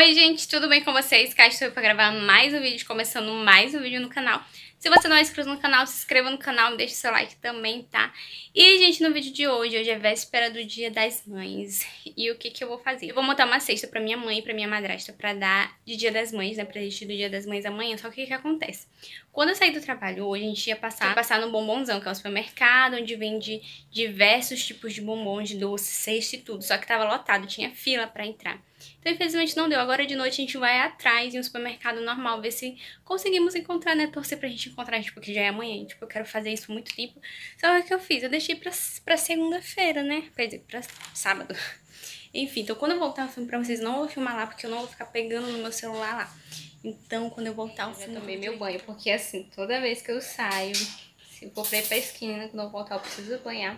Oi gente, tudo bem com vocês? Cá estou para gravar mais um vídeo, começando mais um vídeo no canal. Se você não é inscrito no canal, se inscreva no canal, deixa o seu like também, tá? E gente, no vídeo de hoje é véspera do Dia das Mães. E o que eu vou fazer? Eu vou montar uma cesta pra minha mãe e pra minha madrasta pra dar de Dia das Mães, né? Pra gente do Dia das Mães amanhã. Só que o que acontece? Quando eu saí do trabalho hoje, a gente ia passar no bombonzão, que é um supermercado onde vende diversos tipos de bombons, de doce, cesta e tudo. Só que tava lotado, tinha fila pra entrar. Então, infelizmente, não deu. Agora de noite a gente vai atrás em um supermercado normal, ver se conseguimos encontrar, né? Torcer pra gente encontrar, tipo, que já é amanhã, tipo, eu quero fazer isso há muito tempo. Só que o que eu fiz? Eu deixei pra segunda-feira, né? Quer dizer, pra sábado. Enfim, então quando eu voltar o filme pra vocês, não vou filmar lá, porque eu não vou ficar pegando no meu celular lá. Então, quando eu voltar o filme... Eu tomei meu banho, porque assim, toda vez que eu saio, se eu for pra ir pra esquina, quando eu voltar eu preciso banhar.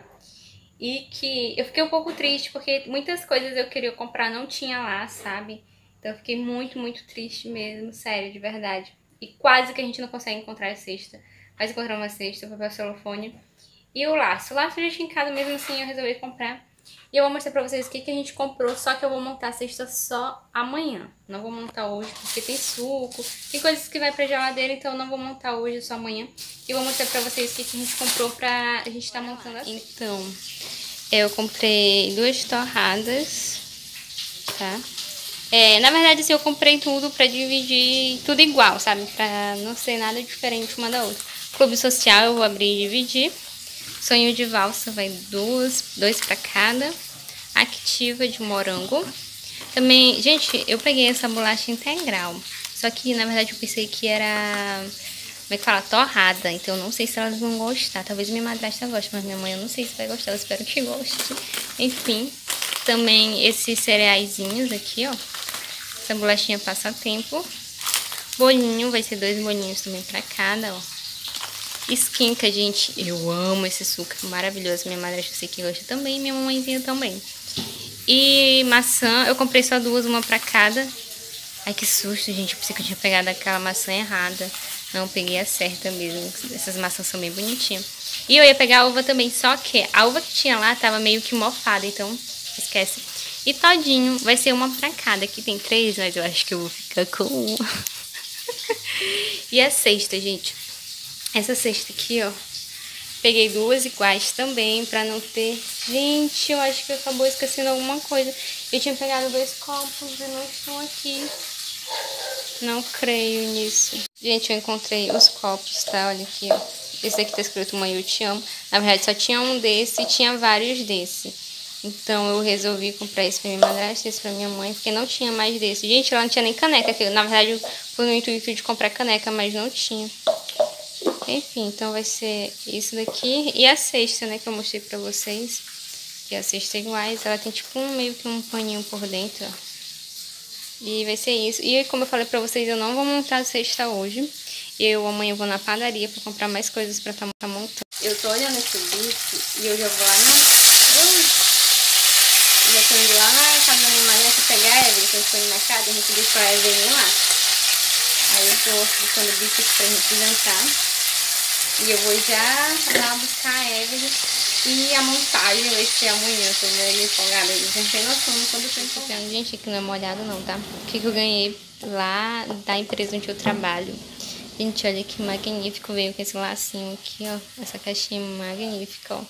E que eu fiquei um pouco triste, porque muitas coisas eu queria comprar não tinha lá, sabe? Então eu fiquei muito, muito triste mesmo, sério, de verdade. E quase que a gente não consegue encontrar a cesta. Mas encontramos uma cesta, o papel celofone e o laço. O laço eu já tinha em casa, mesmo assim eu resolvi comprar. E eu vou mostrar pra vocês o que a gente comprou, só que eu vou montar a cesta só amanhã. Não vou montar hoje, porque tem suco, tem coisas que vai pra geladeira, então eu não vou montar hoje, só amanhã. E vou mostrar pra vocês o que a gente comprou pra a gente tá montando assim. Então, eu comprei duas torradas, tá? Na verdade, assim, eu comprei tudo pra dividir tudo igual, sabe? Pra não ser nada diferente uma da outra. Clube social eu vou abrir e dividir. Sonho de valsa vai dois pra cada. Activa de morango. Também, gente, eu peguei essa bolacha integral. Só que, na verdade, eu pensei que era... Como é que fala? Torrada. Então, eu não sei se elas vão gostar. Talvez minha madrasta goste, mas minha mãe eu não sei se vai gostar. Eu espero que goste. Enfim, também esses cereaizinhos aqui, ó. Essa bolachinha passatempo. Bolinho, vai ser dois bolinhos também pra cada, ó. Esquinca, gente. Eu amo esse suco, maravilhoso. Minha madrasta eu sei que gosta também, minha mamãezinha também. E maçã, eu comprei só duas, uma pra cada. Ai, que susto, gente. Eu pensei que eu tinha pegado aquela maçã errada. Não, peguei a certa mesmo. Essas maçãs são bem bonitinhas. E eu ia pegar a uva também, só que a uva que tinha lá tava meio que mofada, então esquece. E todinho, vai ser uma pra cada. Aqui tem três, mas eu acho que eu vou ficar com uma. E a cesta, gente. Essa cesta aqui, ó. Peguei duas iguais também, pra não ter... Gente, eu acho que acabou esquecendo alguma coisa. Eu tinha pegado dois copos e não estão aqui. Não creio nisso. Gente, eu encontrei os copos, tá? Olha aqui, ó. Esse daqui tá escrito Mãe, eu te amo. Na verdade, só tinha um desse e tinha vários desse. Então eu resolvi comprar esse pra minha madrasta, esse pra minha mãe, porque não tinha mais desse. Gente, ela não tinha nem caneca. Na verdade, eu fui no intuito de comprar caneca, mas não tinha. Enfim, então vai ser isso daqui. E a cesta, né, que eu mostrei pra vocês. Que é a cesta iguais. Ela tem tipo meio que um paninho por dentro, ó. E vai ser isso. E como eu falei pra vocês, eu não vou montar a cesta hoje. Eu amanhã vou na padaria pra comprar mais coisas pra tá montando. Eu tô olhando esse bicho e eu já vou lá na... Já tô indo lá na casa da minha mãe, né, que pegar a Evelyn, que eu estou no mercado, a gente deixou a Evelyn lá. Aí eu tô buscando bifes pra gente jantar. E eu vou já lá buscar a Evelyn. E a montagem vai ser amanhã, tô meio empolgada. Eu não tenho noção de quando eu tô empolgando. Gente, aqui não é molhado não, tá? O que eu ganhei lá da empresa onde eu trabalho. Gente, olha que magnífico, veio com esse lacinho aqui, ó. Essa caixinha magnífica, ó.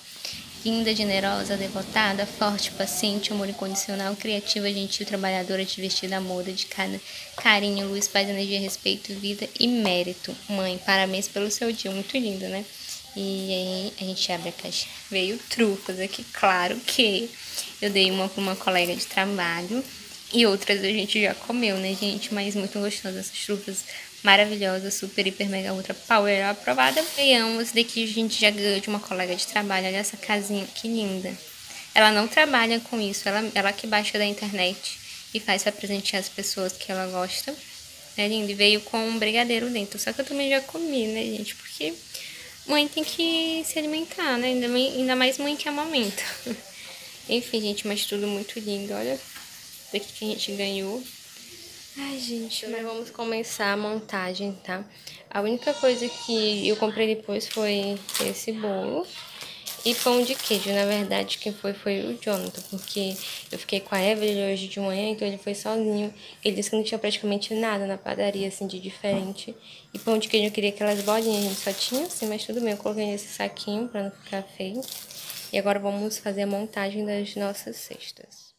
Linda, generosa, devotada, forte, paciente, amor incondicional, criativa, gentil, trabalhadora, divertida, amor, dedicada, carinho, luz, paz, energia, respeito, vida e mérito. Mãe, parabéns pelo seu dia, muito lindo, né? E aí a gente abre a caixa. Veio trufas aqui, claro que eu dei uma pra uma colega de trabalho e outras a gente já comeu, né, gente? Mas muito gostosa essas trufas. Maravilhosa, super, hiper, mega, ultra, power, aprovada. Ganhamos daqui, a gente já ganhou de uma colega de trabalho. Olha essa casinha, que linda. Ela não trabalha com isso, ela que baixa da internet e faz pra presentear as pessoas que ela gosta. É lindo, e veio com um brigadeiro dentro. Só que eu também já comi, né, gente? Porque mãe tem que se alimentar, né? Ainda mais mãe que amamenta. Enfim, gente, mas tudo muito lindo, olha. Daqui que a gente ganhou. Ai, gente, mas vamos começar a montagem, tá? A única coisa que eu comprei depois foi esse bolo. e pão de queijo. Na verdade, quem foi o Jonathan, porque eu fiquei com a Evelyn hoje de manhã, então ele foi sozinho. Ele disse que não tinha praticamente nada na padaria, assim, de diferente. E pão de queijo eu queria aquelas bolinhas, a gente só tinha assim, mas tudo bem, eu coloquei nesse saquinho pra não ficar feio. E agora vamos fazer a montagem das nossas cestas.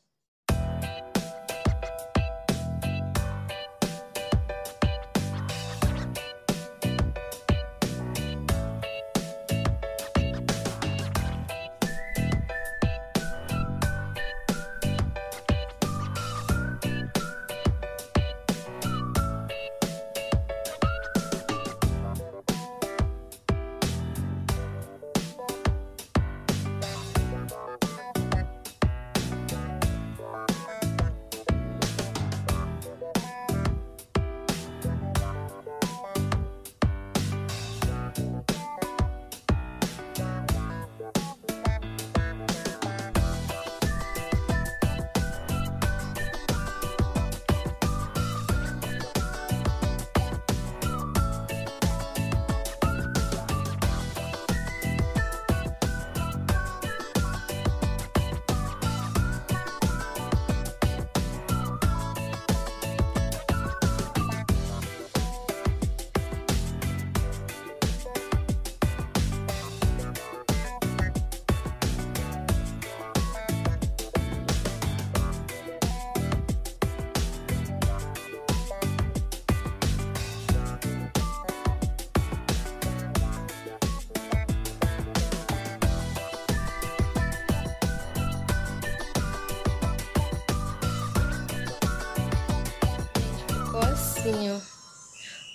Assim, ó.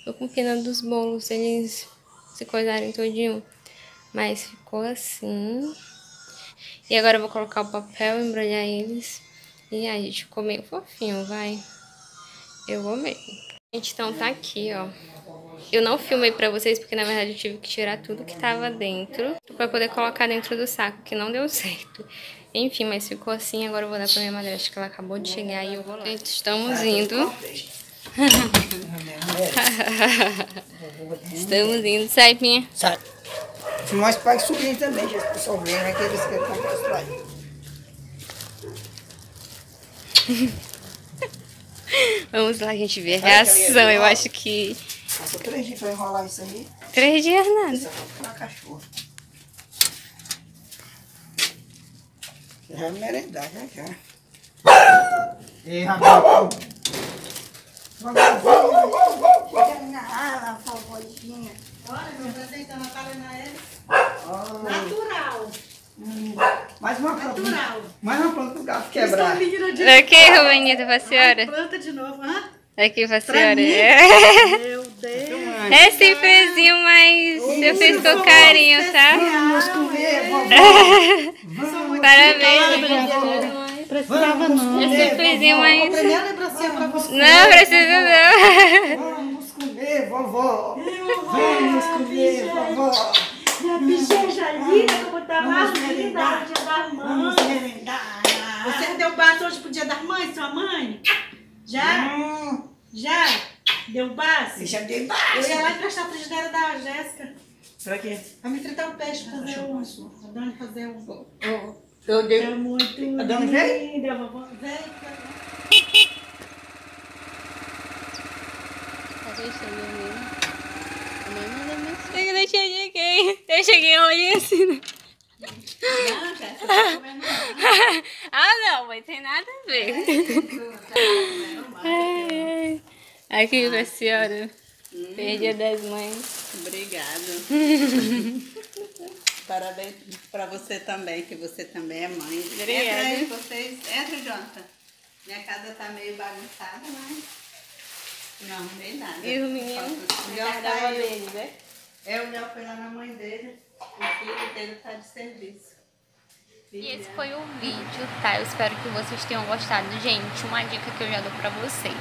Tô com pena dos bolos, eles se coisarem todinho, mas ficou assim. E agora eu vou colocar o papel, embrulhar eles e aí, gente, ficou meio fofinho, vai. Eu amei. Gente, então tá aqui, ó. Eu não filmei pra vocês porque na verdade eu tive que tirar tudo que tava dentro pra poder colocar dentro do saco, que não deu certo. Enfim, mas ficou assim. Agora eu vou dar pra minha madrasta, que ela acabou de chegar e eu vou lá. Gente, estamos indo. Estamos indo, sai, Pinha. Sai. Se nós pais subindo também, já estão vendo aqueles que estão construindo. Vamos lá, a gente ver a reação. Eu acho que. Passou 3 dias pra enrolar isso aí. 3 dias nada. Isso é pra cachorro. Já vai merendar, já. Ei, rapaz. Natural. Mais uma planta do gato quebrar. Aqui, Romaninha, tá pra senhora. Planta de novo, hã? Aqui pra senhora. Meu Deus. É sem pezinho, mas eu fiz com carinho, tá? Parabéns. Precisava não. É simplesinho, mas... Não, precisa não. Vamos comer, vovó. Vamos comer, vovó. Minha bicheja linda, que eu vou dar mais linda no dia das mães. Você deu baço hoje pro dia das mães, sua mãe? Já? Já? Deu baço? Eu já dei baço. Eu ia lá emprestar a frigideira da Jéssica. Pra quê? Pra me fritar o peixe, fazer um... Pra dona fazer um... Eu dei. É muito linda, vovó. Eu cheguei hoje assim, né? Ah, não, mas tem nada a ver. Aqui pra senhora. Feliz Dia das Mães. Obrigada. Parabéns para você também, que você também é mãe. Entra aí, vocês. Entra, Jonathan. Minha casa tá meio bagunçada, mas não arrumei nada. E o menino? O Léo tava dele, né? É, o Léo foi lá na mãe dele. O filho dele tá de serviço. E esse foi o vídeo, tá? Eu espero que vocês tenham gostado. Gente, uma dica que eu já dou pra vocês,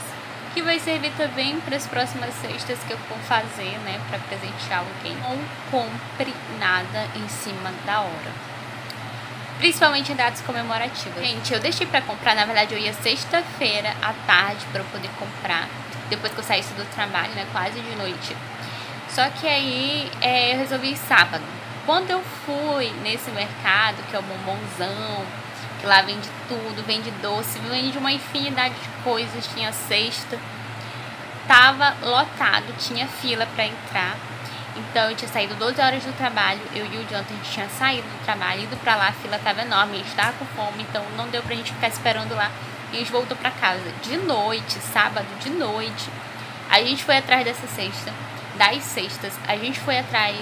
que vai servir também para as próximas cestas que eu for fazer, né, para presentear alguém. Não compre nada em cima da hora, principalmente em datas comemorativas. Gente, eu deixei para comprar, na verdade eu ia sexta-feira à tarde para eu poder comprar, depois que eu saísse do trabalho, né, quase de noite. Só que aí eu resolvi sábado. Quando eu fui nesse mercado, que é o Bombonzão, que lá vende tudo, vende doce, vende uma infinidade de coisas, tinha cesta, tava lotado, tinha fila pra entrar. Então eu tinha saído 12 horas do trabalho, eu e o Jonathan, a gente tinha saído do trabalho, ido pra lá, a fila tava enorme, a gente tava com fome, então não deu pra gente ficar esperando lá. E a gente voltou pra casa de noite, sábado de noite. A gente foi atrás dessa cesta, das cestas, a gente foi atrás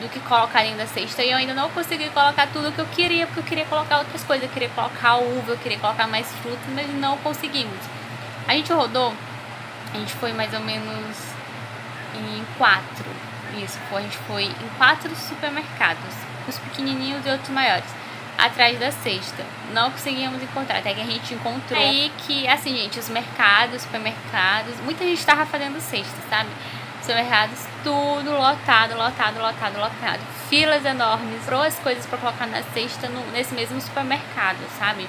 do que colocar dentro da cesta, e eu ainda não consegui colocar tudo que eu queria, porque eu queria colocar outras coisas, eu queria colocar uva, eu queria colocar mais frutas, mas não conseguimos. A gente rodou, a gente foi mais ou menos em 4, isso, a gente foi em 4 supermercados, os pequenininhos e outros maiores, atrás da cesta. Não conseguíamos encontrar, até que a gente encontrou. Aí que, assim, gente, os mercados, supermercados, muita gente tava fazendo cesta, sabe? Supermercados, tudo lotado, lotado, lotado, lotado. Filas enormes, ou as coisas pra colocar na cesta nesse mesmo supermercado, sabe?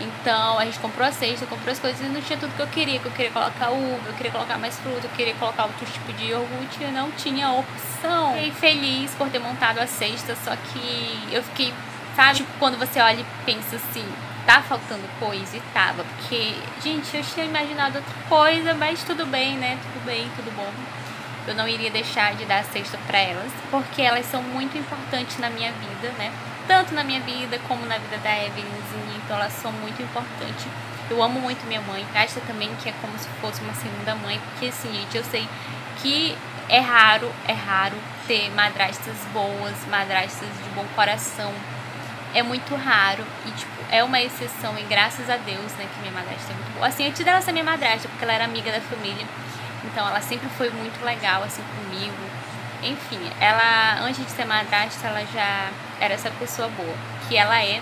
Então, a gente comprou a cesta, comprou as coisas e não tinha tudo que eu queria colocar uva, eu queria colocar mais fruta, eu queria colocar outro tipo de iogurte, eu não tinha opção. Fiquei feliz por ter montado a cesta, só que eu fiquei, sabe? Tipo, quando você olha e pensa assim, tá faltando coisa, e tava, porque, gente, eu tinha imaginado outra coisa, mas tudo bem, né? Tudo bem, tudo bom. Eu não iria deixar de dar a cesta pra elas, porque elas são muito importantes na minha vida, né? Tanto na minha vida, como na vida da Evelynzinha, então elas são muito importantes. Eu amo muito minha mãe, acho também que é como se fosse uma segunda mãe, porque assim, gente, eu sei que é raro ter madrastas boas, madrastas de bom coração, é muito raro, e tipo, é uma exceção, e graças a Deus, né, que minha madrasta é muito boa. Assim, antes dela ser minha madrasta, porque ela era amiga da família, então ela sempre foi muito legal assim comigo. Enfim, ela antes de ser madrasta, ela já era essa pessoa boa que ela é.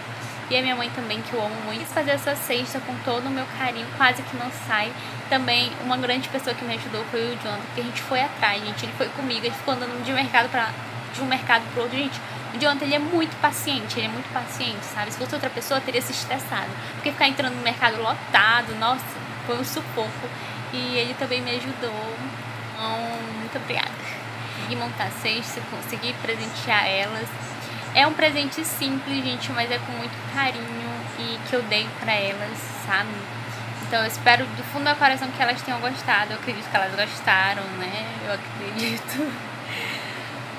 E a minha mãe também, que eu amo muito. Quis fazer essa cesta com todo o meu carinho, quase que não sai. Também uma grande pessoa que me ajudou foi o Jonathan, que a gente foi atrás, gente. Ele foi comigo, ele ficou andando de um mercado pro outro, gente. O Jonathan, ele é muito paciente, sabe? Se fosse outra pessoa, teria se estressado, porque ficar entrando no mercado lotado, nossa, foi um sufoco. E ele também me ajudou, então muito obrigada. Consegui montar a cesta, consegui presentear elas. É um presente simples, gente, mas é com muito carinho e que eu dei pra elas, sabe? Então eu espero do fundo do meu coração que elas tenham gostado. Eu acredito que elas gostaram, né? Eu acredito.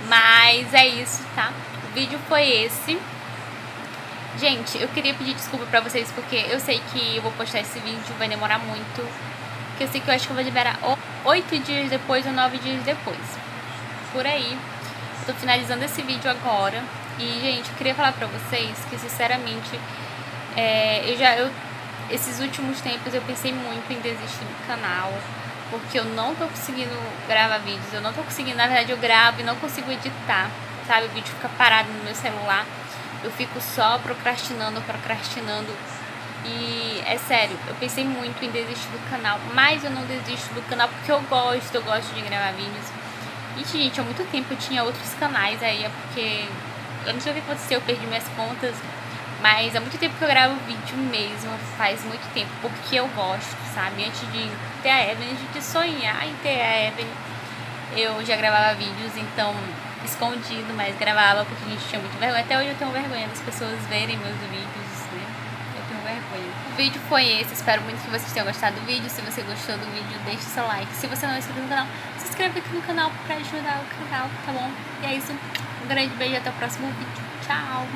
Mas é isso, tá? O vídeo foi esse. Gente, eu queria pedir desculpa pra vocês, porque eu sei que eu vou postar esse vídeo, vai demorar muito. Que eu sei que eu acho que eu vou liberar 8 dias depois ou 9 dias depois. Por aí. Tô finalizando esse vídeo agora. E, gente, eu queria falar pra vocês que, sinceramente, esses últimos tempos eu pensei muito em desistir do canal. Porque eu não tô conseguindo gravar vídeos. Eu não tô conseguindo, na verdade, eu gravo e não consigo editar. Sabe? O vídeo fica parado no meu celular. Eu fico só procrastinando, procrastinando. E é sério, eu pensei muito em desistir do canal, mas eu não desisto do canal porque eu gosto de gravar vídeos. E, gente, há muito tempo eu tinha outros canais aí, é porque eu não sei o que aconteceu, eu perdi minhas contas, mas há muito tempo que eu gravo vídeo mesmo, faz muito tempo, porque eu gosto, sabe? Antes de ter a Evelyn, antes de sonhar em ter a Evelyn, eu já gravava vídeos, então, escondido, mas gravava porque a gente tinha muito vergonha. Até hoje eu tenho vergonha das pessoas verem meus vídeos. O vídeo foi esse, espero muito que vocês tenham gostado do vídeo. Se você gostou do vídeo, deixe seu like. Se você não é inscrito no canal, se inscreve aqui no canal pra ajudar o canal, tá bom? E é isso, um grande beijo e até o próximo vídeo. Tchau!